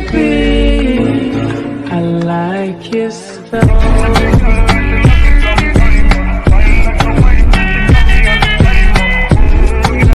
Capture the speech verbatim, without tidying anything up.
baby, I like you so.